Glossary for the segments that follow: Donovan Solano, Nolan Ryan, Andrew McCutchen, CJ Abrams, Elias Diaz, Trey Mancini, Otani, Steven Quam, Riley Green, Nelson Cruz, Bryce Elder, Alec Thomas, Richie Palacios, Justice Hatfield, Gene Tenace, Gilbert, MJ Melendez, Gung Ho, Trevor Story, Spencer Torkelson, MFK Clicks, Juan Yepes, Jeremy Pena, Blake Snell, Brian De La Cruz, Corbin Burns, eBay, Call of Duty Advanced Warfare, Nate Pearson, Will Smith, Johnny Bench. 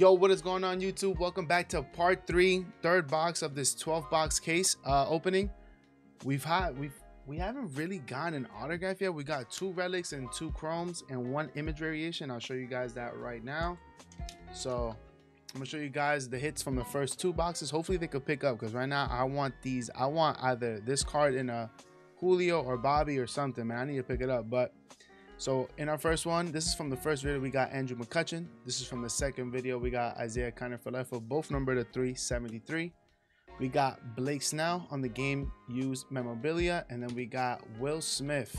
Yo, what is going on, YouTube? Welcome back to part 3, third box of this 12 box case opening. We haven't really gotten an autograph yet. We got 2 relics and 2 chromes and 1 image variation. I'll show you guys that right now. So I'm gonna show you guys the hits from the first 2 boxes. Hopefully they could pick up, because right now I want these. I want either this card in a Julio or Bobby or something, man. I need to pick it up. But so in our first one, this is from the first video, we got Andrew McCutchen. This is from the second video, we got Isaiah Kiner-Falefa, both numbered to 373. We got Blake Snell on the game used memorabilia, and then we got Will Smith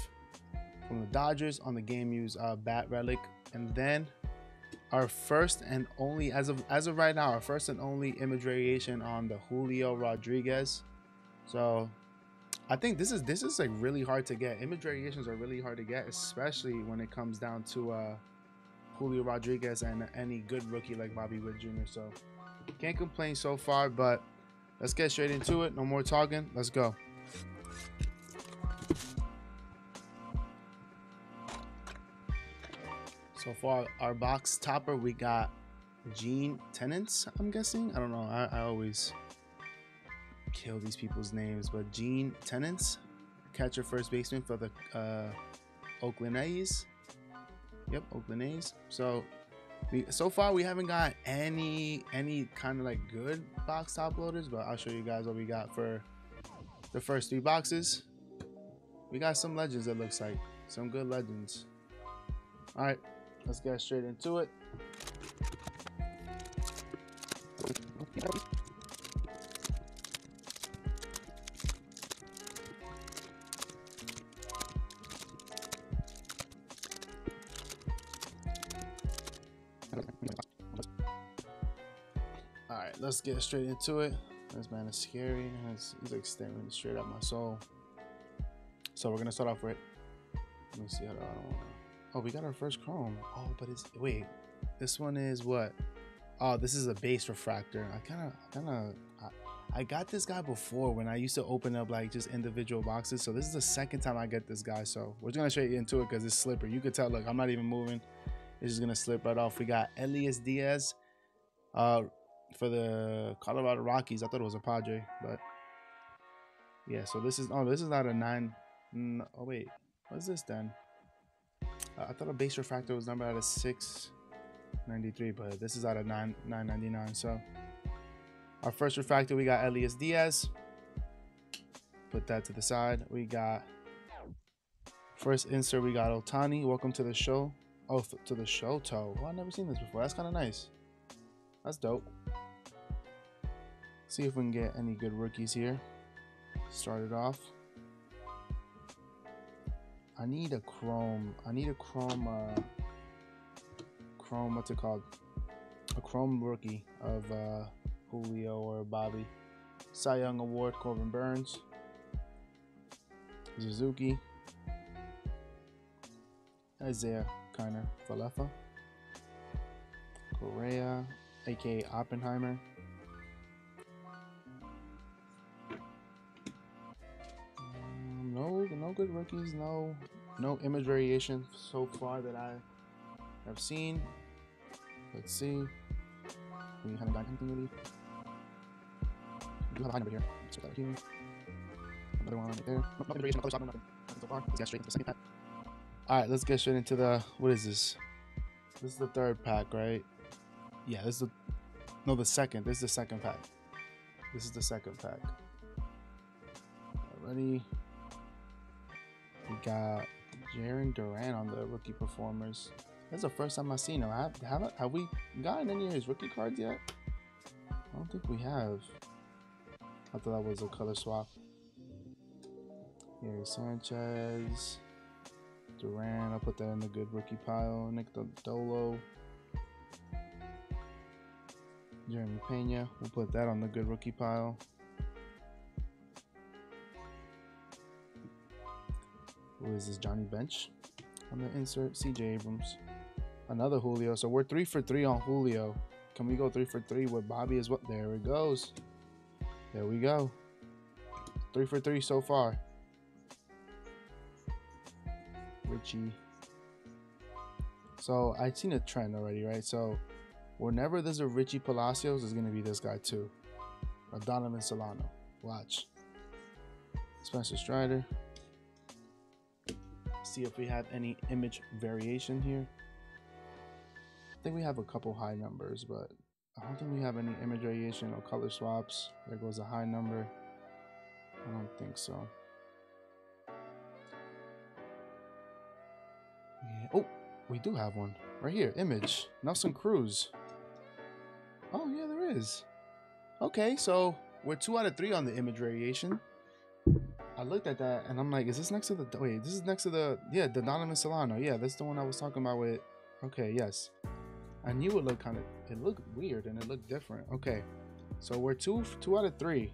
from the Dodgers on the game used bat relic. And then our first and only, as of right now, our first and only image variation on the Julio Rodriguez. So I think this is like really hard to get. Image variations are really hard to get, especially when it comes down to Julio Rodriguez and any good rookie like Bobby Witt Jr. So can't complain so far, but let's get straight into it. No more talking. Let's go. So for our box topper, we got Gene Tenace, I'm guessing. I don't know. I always kill these people's names, but Gene Tenace, catcher, first baseman for the Oakland A's. Yep, Oakland A's. So so far we haven't got any kind of like good box top loaders, but I'll show you guys what we got for the first 3 boxes. We got some legends, it looks like, some good legends. All right, let's get straight into it. Let's get straight into it. This man is scary. He's like staring straight at my soul. So we're gonna start off with, let me see how oh, we got our first chrome. Oh, but it's, wait, this one is what? Oh, this is a base refractor. I got this guy before when I used to open up like just individual boxes. So this is the second time I get this guy. So we're just gonna straight into it because it's slippery. You could tell, look, I'm not even moving. It's just gonna slip right off. We got Elias Diaz. For the Colorado Rockies. I thought it was a Padre, but yeah, so this is, oh, this is not a 9. Oh wait, what's this then? I thought a base refractor was numbered out of 693, but this is out of 999. So our first refractor, we got Elias Diaz. Put that to the side. We got first insert, we got Otani. Welcome to the show. Oh, to the show toe. Well, I've never seen this before. That's kind of nice. That's dope. See if we can get any good rookies here. Start it off. I need a chrome. I need a chrome. Chrome. What's it called? A chrome rookie of Julio or Bobby. Cy Young Award. Corbin Burns. Suzuki. Isaiah Kiner-Falefa. Correa, aka Oppenheimer. No good rookies, no image variation so far that I have seen. Let's see. We haven't got anything really. We do have a high number here. Let's put that here. Another one right there. No variation, no color swap, nothing so far. Let's get straight into the second pack. Alright, let's get straight into the, what is this? This is the third pack, right? Yeah, this is the, no, the second. This is the second pack. This is the second pack. Already, we got Jaron Duran on the rookie performers. That's the first time I've seen him. Have we gotten any of his rookie cards yet? I don't think we have. I thought that was a color swap. Gary Sanchez, Duran. I'll put that in the good rookie pile. Nick Dolo. Jeremy Pena, we'll put that on the good rookie pile. Who is this? Johnny Bench on the insert. CJ Abrams, another Julio. So we're 3 for 3 on Julio. Can we go 3 for 3 with Bobby as well? There it goes. There we go. 3 for 3 so far. Richie. So I've seen a trend already, right? So Whenever there's a Richie Palacios, there's going to be this guy too. A Donovan Solano. Watch. Spencer Strider. See if we have any image variation here. I think we have a couple high numbers, but I don't think we have any image variation or color swaps. There goes a high number. I don't think so. Yeah. Oh, we do have one right here. Image Nelson Cruz. Oh yeah, there is. Okay, so we're 2 out of 3 on the image variation. I looked at that and I'm like, is this next to the, wait, this is next to the, yeah, the Donovan Solano. Yeah, that's the one I was talking about with, okay, yes. I knew it looked kind of, it looked weird and it looked different. Okay, so we're 2 out of 3.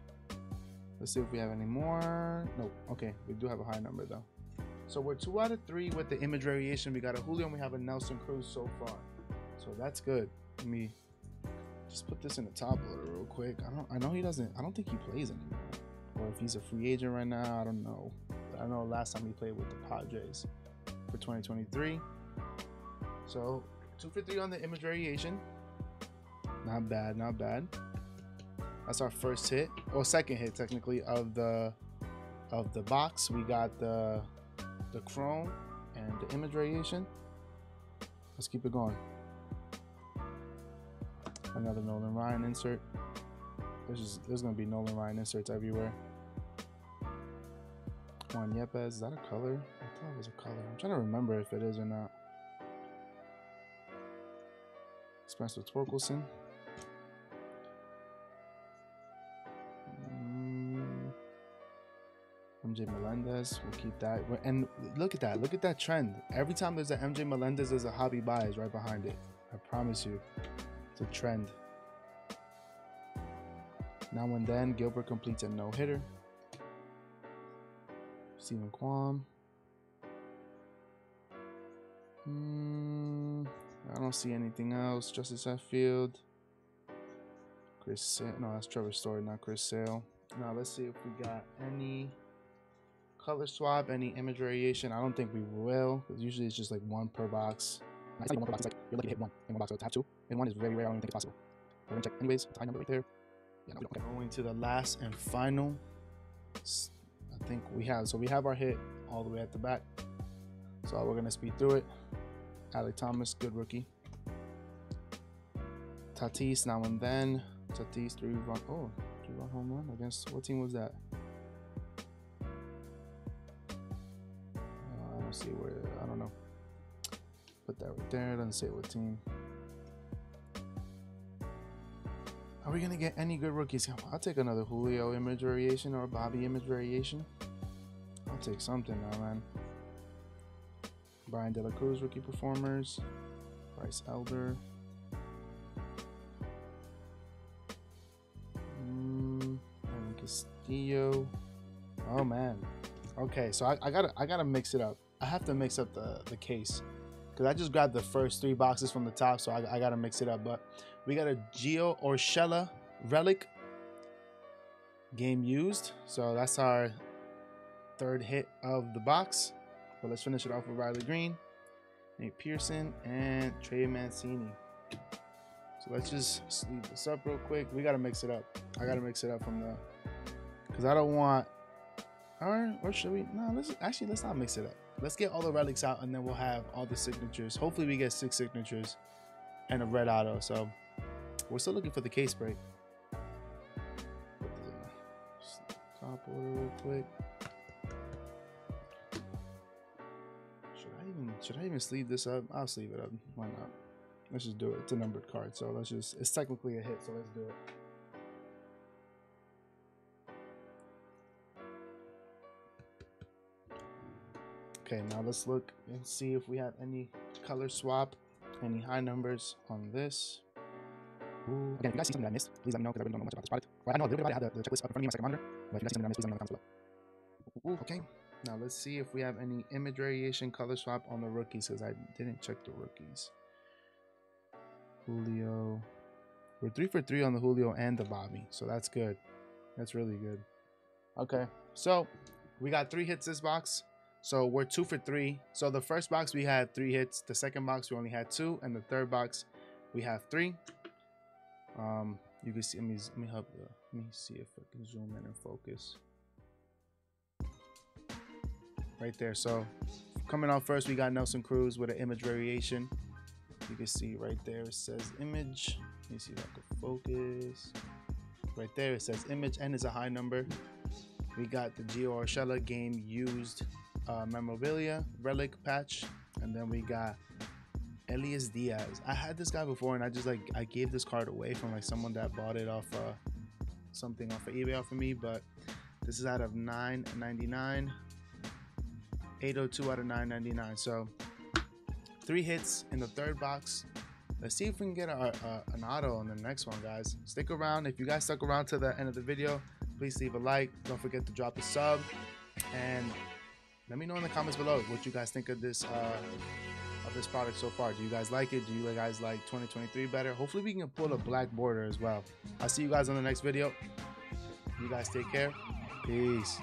Let's see if we have any more. No, okay, we do have a high number though. So we're 2 out of 3 with the image variation. We got a Julio and we have a Nelson Cruz so far. So that's good. Let me just put this in the top loader real quick. I know he doesn't, I don't think he plays anymore. Or if he's a free agent right now, I don't know. But I know last time he played with the Padres for 2023. So 2 for 3 on the image variation. Not bad, not bad. That's our first hit, or second hit technically, of the box. We got the chrome and the image variation. Let's keep it going. Another Nolan Ryan insert. There's gonna be Nolan Ryan inserts everywhere. Juan Yepes, is that a color? I thought it was a color. I'm trying to remember if it is or not. Spencer Torkelson. MJ Melendez, we'll keep that. And look at that trend. Every time there's an MJ Melendez, there's a hobby bias right behind it. I promise you, it's a trend. Now and then, Gilbert completes a no-hitter. Steven Quam. I don't see anything else. Justice Hatfield. Chris Sale. No, that's Trevor Story, not Chris Sale. Now, let's see if we got any color swap, any image variation. I don't think we will, because usually it's just like one per box. It's like one per box. It's like you're lucky to hit one in one box, so tap 2. And one is very rare. I don't even think it's possible. We're going to check anyways. High number right there. Yeah, no, okay. Going to the last and final, I think we have, so we have our hit all the way at the back, so we're going to speed through it. Alec Thomas, good rookie. Tatis, now and then. Tatis, 3-run home run against, what team was that? I don't see where, I don't know. Put that right there, doesn't say what team. Are we going to get any good rookies? I'll take another Julio image variation or a Bobby image variation. I'll take something now, man. Brian De La Cruz, rookie performers. Bryce Elder. Evan Castillo. Oh, man. Okay, so I gotta mix it up. I have to mix up the case, because I just grabbed the first 3 boxes from the top, so I gotta mix it up. But we got a Gio Urshela relic, game used. So that's our 3rd hit of the box. But let's finish it off with Riley Green, Nate Pearson, and Trey Mancini. So let's just sleeve this up real quick. We gotta mix it up. I gotta mix it up from the, because I don't want, or should we? No, let's not mix it up. Let's get all the relics out, and then we'll have all the signatures. Hopefully we get 6 signatures and a red auto. So we're still looking for the case break. Top order real quick. Should I even sleeve this up? I'll sleeve it up. Why not? Let's just do it. It's a numbered card, so let's just, it's technically a hit, so let's do it. Okay, now let's look and see if we have any color swap, any high numbers on this. Ooh. Again, if you guys see something that I missed, please let me know, because I really don't know much about this product. Well, I know a little bit about it. I have the checklist up in front of me on my second monitor. But if you guys see something that I missed, please let me know in the comments below. Ooh. Okay, now let's see if we have any image variation color swap on the rookies, because I didn't check the rookies. Julio. We're 3 for 3 on the Julio and the Bobby, so that's good. That's really good. Okay, so we got 3 hits this box. So we're 2 for 3. So the first box we had 3 hits. The second box we only had 2. And the third box we have 3. You can see, let me see if I can zoom in and focus. Right there. So coming out first, we got Nelson Cruz with an image variation. You can see right there it says image. Let me see if I can focus. Right there it says image and it's a high number. We got the Gio Urshela game used memorabilia relic patch, and then we got Elias Diaz. I had this guy before, and I just like I gave this card away from like someone that bought it off something off of eBay off of me. But this is out of 999, 802 out of 999. So 3 hits in the 3rd box. Let's see if we can get an auto on the next one, guys. Stick around. If you guys stuck around to the end of the video, please leave a like. Don't forget to drop a sub, and let me know in the comments below what you guys think of this product so far. Do you guys like it? Do you guys like 2023 better? Hopefully we can pull a black border as well. I'll see you guys on the next video. You guys take care. Peace.